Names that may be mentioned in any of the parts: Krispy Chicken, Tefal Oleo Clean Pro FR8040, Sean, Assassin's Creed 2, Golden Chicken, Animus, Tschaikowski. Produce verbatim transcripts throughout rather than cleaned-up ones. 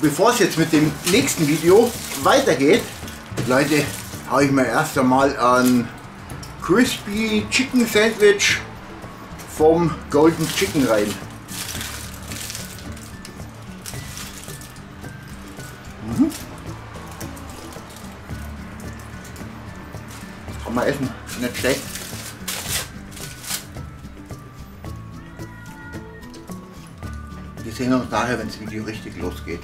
bevor es jetzt mit dem nächsten Video weitergeht, Leute, habe ich mir erst einmal ein Krispy Chicken Sandwich vom Golden Chicken rein. Mhm. Kann man essen, nicht schlecht. Wir sehen uns nachher, wenn das Video richtig losgeht.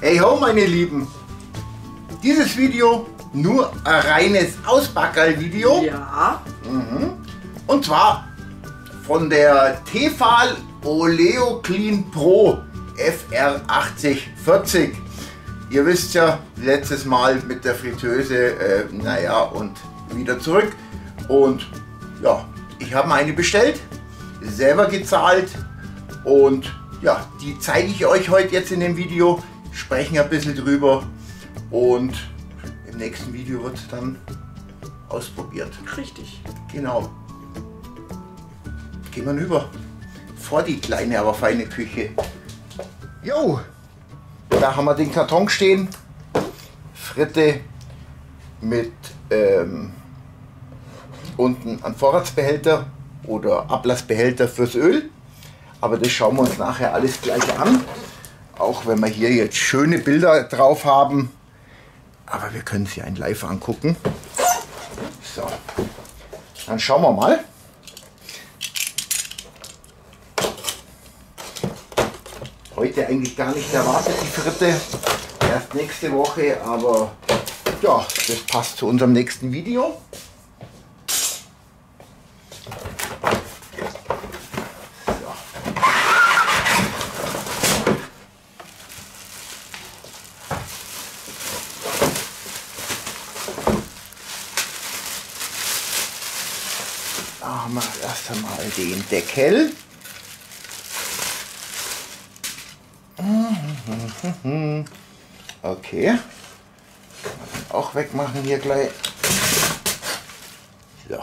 Hey ho, meine Lieben! Dieses Video nur ein reines Ausbackerl-Video. Ja. Mhm. Und zwar von der Tefal Oleo Clean Pro F R achtzig vierzig. Ihr wisst ja, letztes Mal mit der Fritteuse, äh, naja, und wieder zurück. Und ja, ich habe mir eine bestellt, selber gezahlt. Und ja, die zeige ich euch heute jetzt in dem Video, sprechen ein bisschen drüber. Und im nächsten Video wird es dann ausprobiert. Richtig. Genau. Gehen wir rüber. Vor die kleine, aber feine Küche. Jo, da haben wir den Karton stehen. Fritte mit ähm, unten ein Vorratsbehälter oder Ablassbehälter fürs Öl. Aber das schauen wir uns nachher alles gleich an. Auch wenn wir hier jetzt schöne Bilder drauf haben. Aber wir können sie ja in Live angucken. So, dann schauen wir mal. Heute eigentlich gar nicht erwartet, die Fritte. Erst nächste Woche, aber ja, das passt zu unserem nächsten Video. Erst einmal den Deckel. Okay. Kann man auch wegmachen hier gleich. Ja.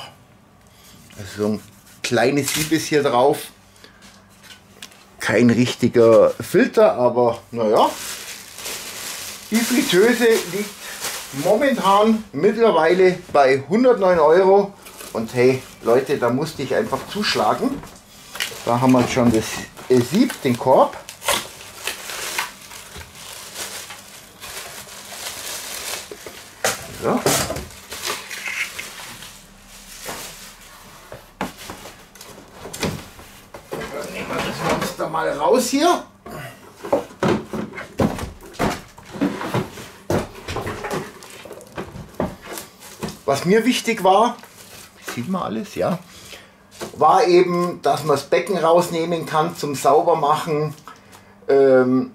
Also so ein kleines Sieb ist hier drauf. Kein richtiger Filter, aber naja. Die Fritteuse liegt momentan mittlerweile bei hundertneun Euro. Und hey, Leute, da musste ich einfach zuschlagen. Da haben wir schon das Sieb, den Korb. So. Dann nehmen wir das Monster mal raus hier. Was mir wichtig war, sieht man alles, ja, war eben, dass man das Becken rausnehmen kann zum Saubermachen ähm,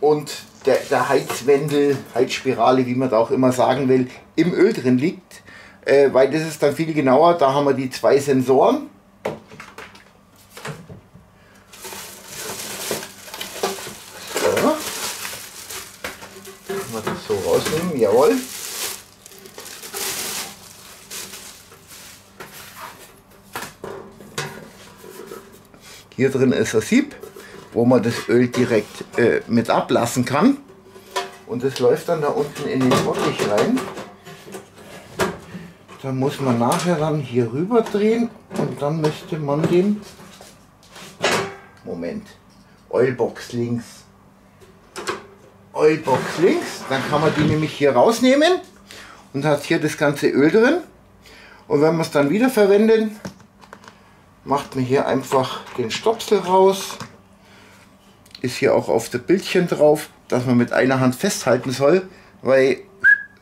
und der, der Heizwendel, Heizspirale, wie man da auch immer sagen will, im Öl drin liegt, äh, weil das ist dann viel genauer. Da haben wir die zwei Sensoren. So. Können wir das so rausnehmen, jawohl. Hier drin ist ein Sieb, wo man das Öl direkt äh, mit ablassen kann. Und das läuft dann da unten in den Bottich rein. Da muss man nachher dann hier rüber drehen und dann müsste man den... Moment, Oilbox links. Oilbox links, dann kann man die nämlich hier rausnehmen und hat hier das ganze Öl drin. Und wenn wir es dann wieder verwenden, macht man hier einfach den Stopsel raus. Ist hier auch auf dem Bildchen drauf, dass man mit einer Hand festhalten soll, weil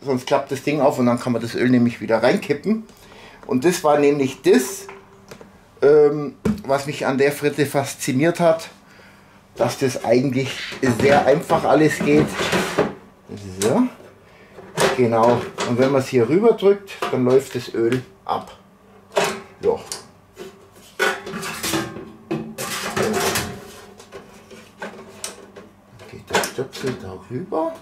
sonst klappt das Ding auf und dann kann man das Öl nämlich wieder reinkippen. Und das war nämlich das, ähm, was mich an der Fritte fasziniert hat, dass das eigentlich sehr einfach alles geht. So. Genau. Und wenn man es hier rüber drückt, dann läuft das Öl ab. So. Darüber,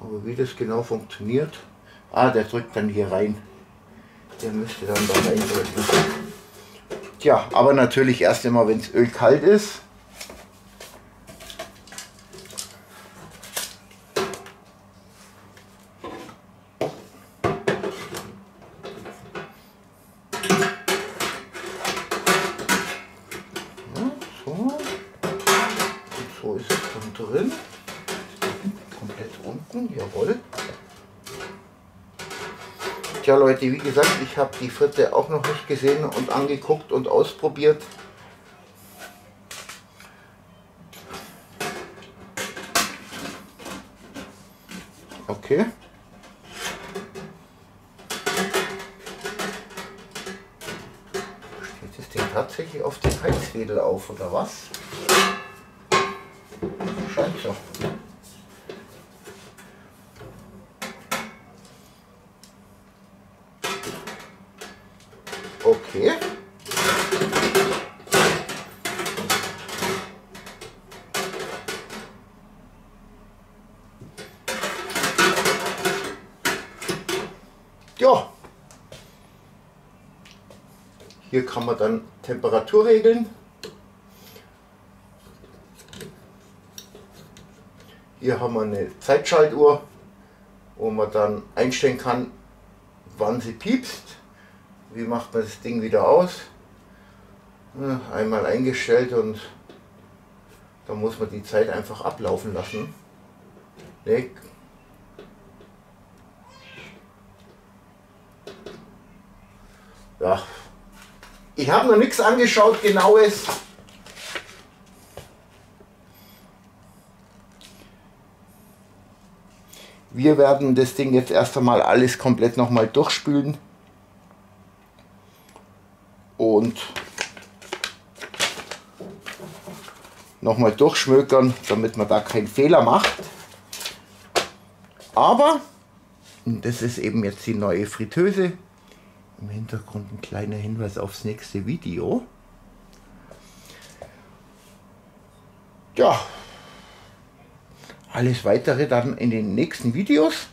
aber wie das genau funktioniert, ah, der drückt dann hier rein, der müsste dann da rein drücken. Tja, aber natürlich erst immer, wenn das Öl kalt ist, So ist es schon drin. Komplett unten, jawohl. Tja Leute, wie gesagt, ich habe die Fritte auch noch nicht gesehen und angeguckt und ausprobiert. Okay. Steht das Ding tatsächlich auf dem Heizwedel auf, oder was? Scheint so. Okay. Ja. Hier kann man dann Temperatur regeln. Hier haben wir eine Zeitschaltuhr, wo man dann einstellen kann, wann sie piepst. Wie macht man das Ding wieder aus? Einmal eingestellt und dann muss man die Zeit einfach ablaufen lassen. Ne? Ja. Ich habe noch nichts angeschaut, genaues. Wir werden das Ding jetzt erst einmal alles komplett nochmal durchspülen. Und nochmal durchschmökern, damit man da keinen Fehler macht. Aber, das ist eben jetzt die neue Fritteuse. Im Hintergrund ein kleiner Hinweis aufs nächste Video. Ja, alles weitere dann in den nächsten Videos,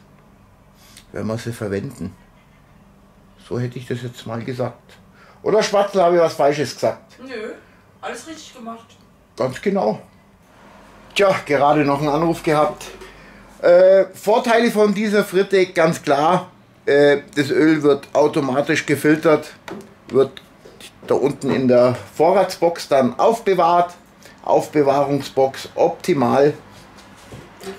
wenn wir sie verwenden. So hätte ich das jetzt mal gesagt. Oder Spatzel, habe ich was Falsches gesagt? Nö, alles richtig gemacht. Ganz genau. Tja, gerade noch einen Anruf gehabt. Äh, Vorteile von dieser Fritte, ganz klar. Äh, das Öl wird automatisch gefiltert. Wird da unten in der Vorratsbox dann aufbewahrt. Aufbewahrungsbox optimal.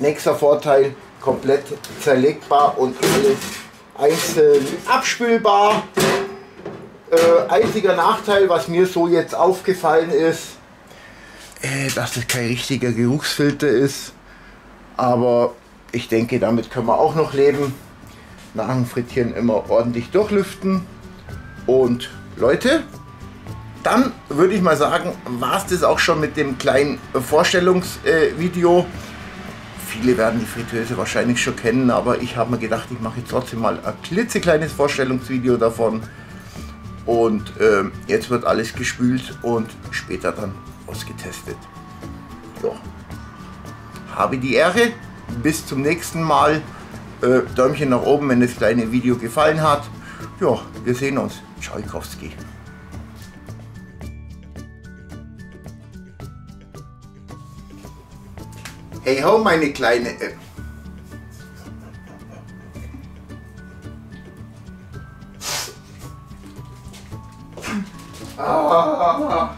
Nächster Vorteil, komplett zerlegbar und alles einzeln abspülbar. Äh, einziger Nachteil, was mir so jetzt aufgefallen ist, äh, dass das kein richtiger Geruchsfilter ist, aber ich denke, damit können wir auch noch leben. Nach dem Frittieren immer ordentlich durchlüften. Und Leute, dann würde ich mal sagen, war es das auch schon mit dem kleinen Vorstellungsvideo. Äh, Viele werden die Fritteuse wahrscheinlich schon kennen, aber ich habe mir gedacht, ich mache jetzt trotzdem mal ein klitzekleines Vorstellungsvideo davon. Und äh, jetzt wird alles gespült und später dann ausgetestet. Ja. Habe die Ehre. Bis zum nächsten Mal. Äh, Däumchen nach oben, wenn das kleine Video gefallen hat. Ja, wir sehen uns. Tschaikowski. Hey ho, meine kleine... Äh Ah.